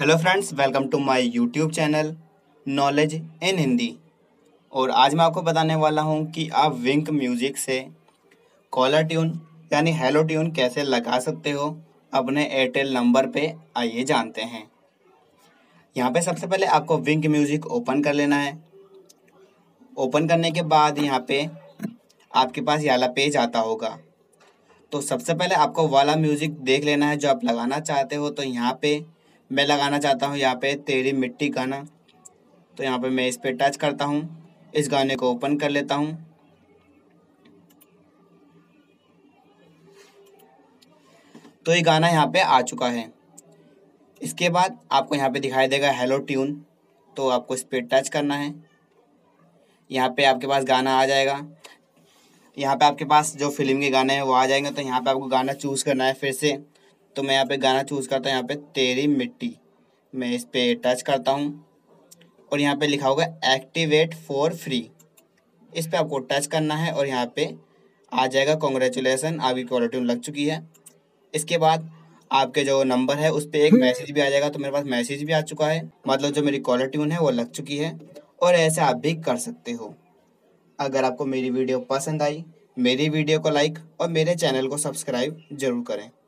Hello friends, welcome to my YouTube channel knowledge in Hindi. और आज मैं आपको बताने वाला हूं कि आप विंक म्यूज़िक से कॉलर ट्यून यानी हेलो ट्यून कैसे लगा सकते हो अपने एयरटेल नंबर पे। आइए जानते हैं। यहां पे सबसे पहले आपको विंक म्यूज़िक ओपन कर लेना है। ओपन करने के बाद यहां पे आपके पास ये वाला पेज आता होगा। तो सबसे पहले आपको वाला म्यूज़िक देख लेना है जो आप लगाना चाहते हो। तो यहाँ पर मैं लगाना चाहता हूँ यहाँ पे तेरी मिट्टी गाना। तो यहाँ पे मैं इस पे टच करता हूँ, इस गाने को ओपन कर लेता हूँ। तो ये गाना यहाँ पे आ चुका है। इसके बाद आपको यहाँ पे दिखाई देगा हेलो ट्यून। तो आपको इस पे टच करना है, यहाँ पे आपके पास गाना आ जाएगा। यहाँ पे आपके पास जो फिल्म के गाने हैं वो आ जाएंगे। तो यहाँ पे आपको गाना चूज़ करना है फिर से। तो मैं यहाँ पे गाना चूज़ करता हूँ, यहाँ पे तेरी मिट्टी। मैं इस पे टच करता हूँ और यहाँ पे लिखा होगा एक्टिवेट फॉर फ्री। इस पे आपको टच करना है और यहाँ पे आ जाएगा कॉन्ग्रेचुलेसन, आपकी कॉलर ट्यून लग चुकी है। इसके बाद आपके जो नंबर है उस पर एक मैसेज भी आ जाएगा। तो मेरे पास मैसेज भी आ चुका है, मतलब जो मेरी कॉलर ट्यून है वो लग चुकी है। और ऐसे आप भी कर सकते हो। अगर आपको मेरी वीडियो पसंद आई, मेरी वीडियो को लाइक और मेरे चैनल को सब्सक्राइब जरूर करें।